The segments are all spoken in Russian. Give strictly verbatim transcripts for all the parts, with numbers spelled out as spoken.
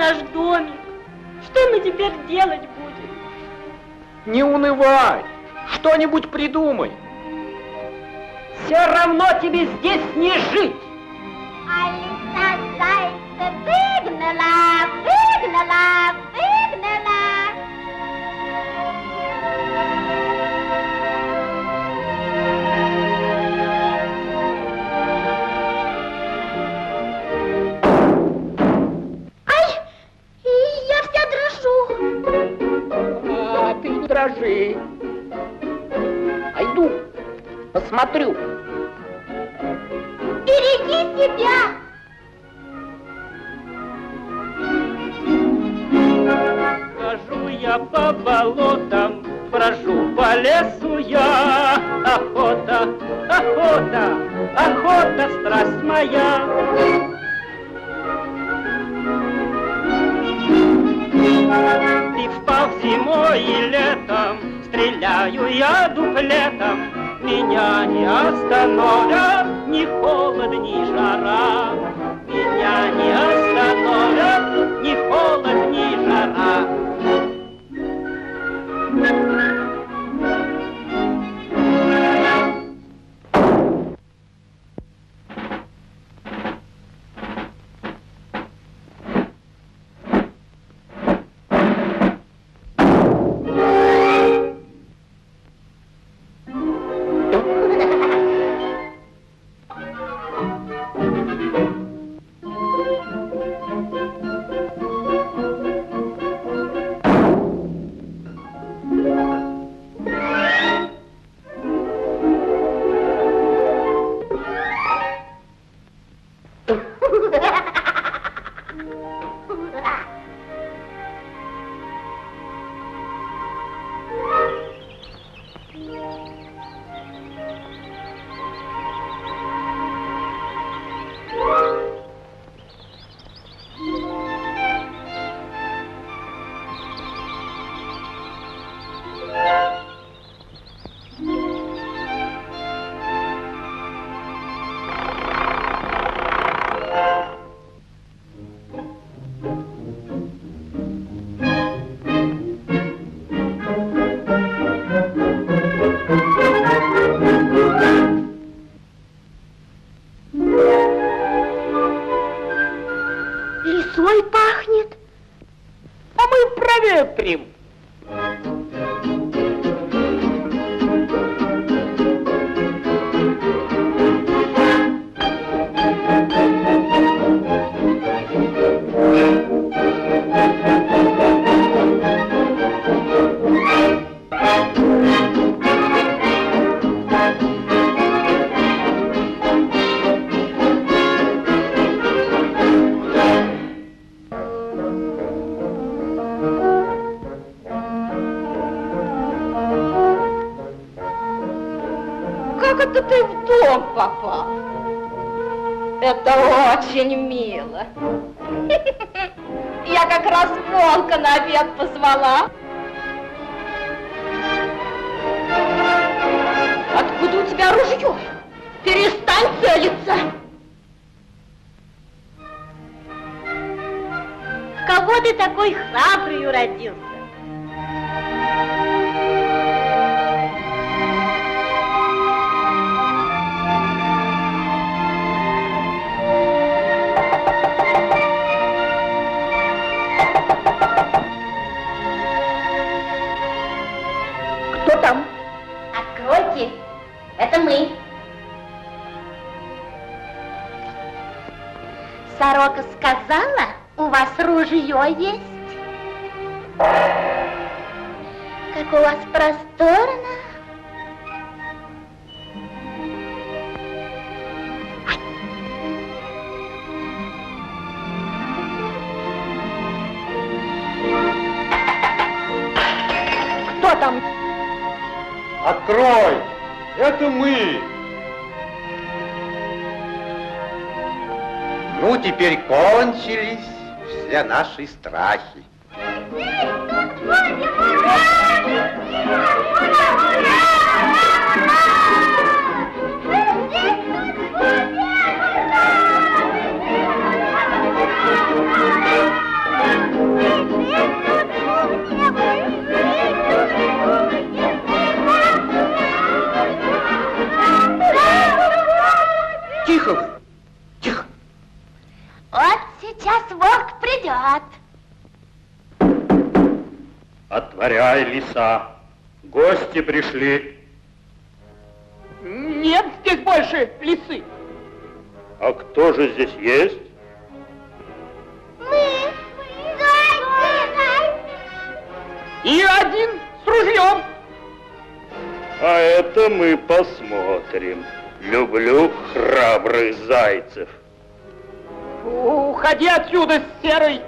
наш домик? Что мы теперь делать будем? Не унывай, что-нибудь придумай. Все равно тебе здесь не жить. А лиса зайца выгнала, выгнала, выгнала. Дрожи. Пойду, посмотрю. Береги себя! Хожу я по болотам, брожу по лесу я. Охота, охота, охота, страсть моя. И впал зимой и летом, стреляю я дуплетом, меня не остановят ни холод, ни жара. Меня не остановят ни холод, ни жара. Наши страхи. Тихо! Тихо! Вот сейчас волк придет. Отворяй, лиса. Гости пришли. Нет здесь больше лисы. А кто же здесь есть? Мы. И один с ружьем. А это мы посмотрим. Люблю храбрых зайцев. Уходи отсюда, серый.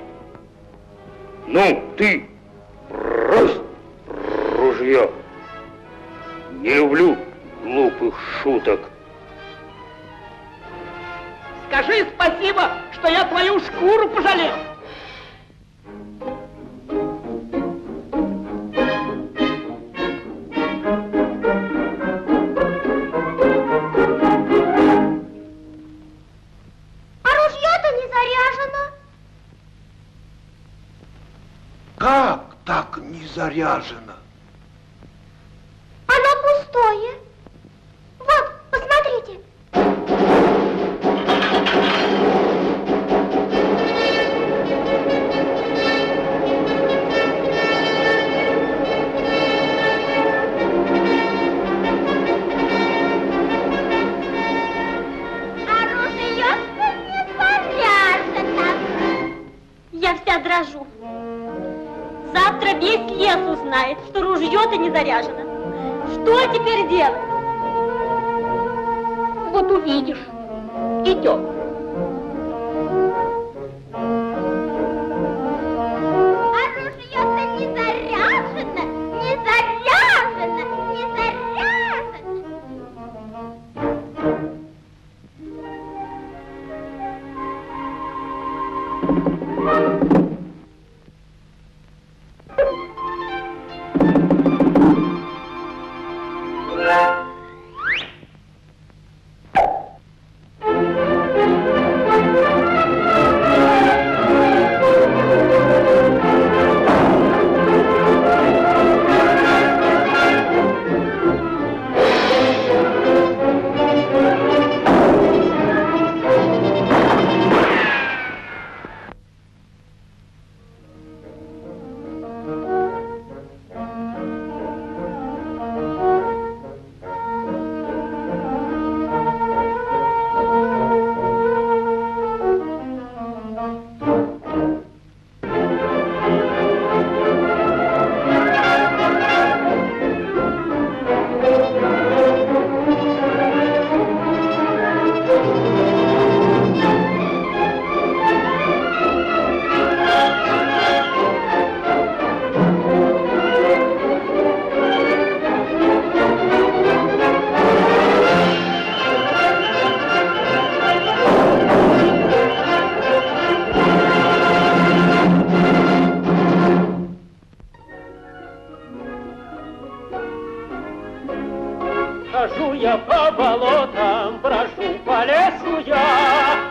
Ну, ты брось ружье. Не люблю глупых шуток. Скажи спасибо, что я твою шкуру пожалел. Заряжено. Оно пустое. Вот, посмотрите. А ружье-то не заряжено. Я вся дрожу. Завтра весь лес узнает, что ружье-то не заряжено. Что теперь делать? Вот увидишь. Идем. А ружье-то не заряжено, не заряжено, не заряжено. Хожу я по болотам, брожу по лесу я.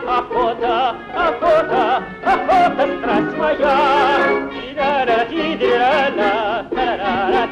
Охота, охота, охота, страсть моя.